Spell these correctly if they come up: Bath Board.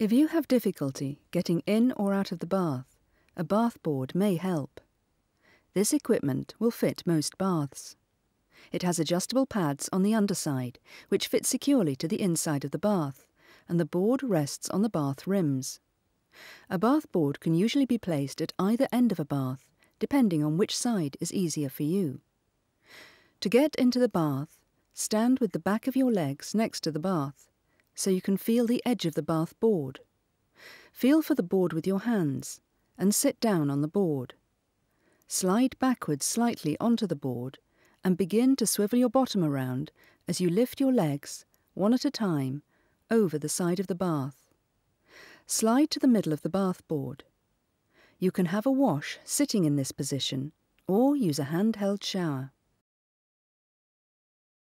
If you have difficulty getting in or out of the bath, a bath board may help. This equipment will fit most baths. It has adjustable pads on the underside, which fit securely to the inside of the bath, and the board rests on the bath rims. A bath board can usually be placed at either end of a bath, depending on which side is easier for you. To get into the bath, stand with the back of your legs next to the bath, so you can feel the edge of the bath board. Feel for the board with your hands, and sit down on the board. Slide backwards slightly onto the board, and begin to swivel your bottom around as you lift your legs, one at a time, over the side of the bath. Slide to the middle of the bath board. You can have a wash sitting in this position, or use a handheld shower.